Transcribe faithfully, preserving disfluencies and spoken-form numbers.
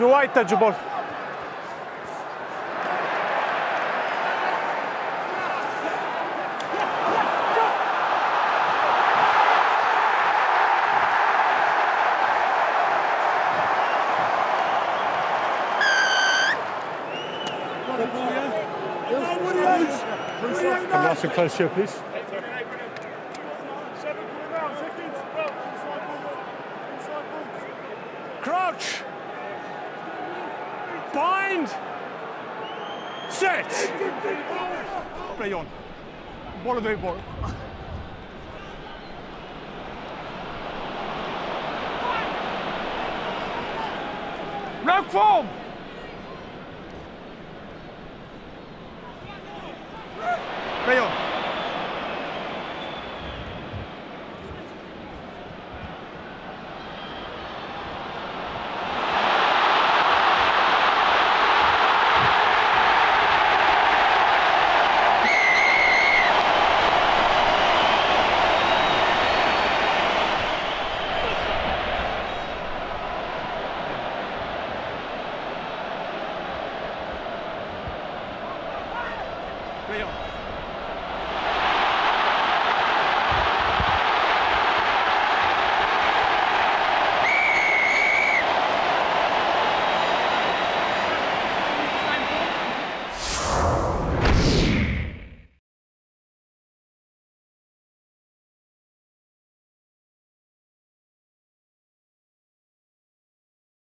رواية الجمهور. Come nice and close here, please. Crouch. Bind. Set. Play on. Ball away, ball. Rock form.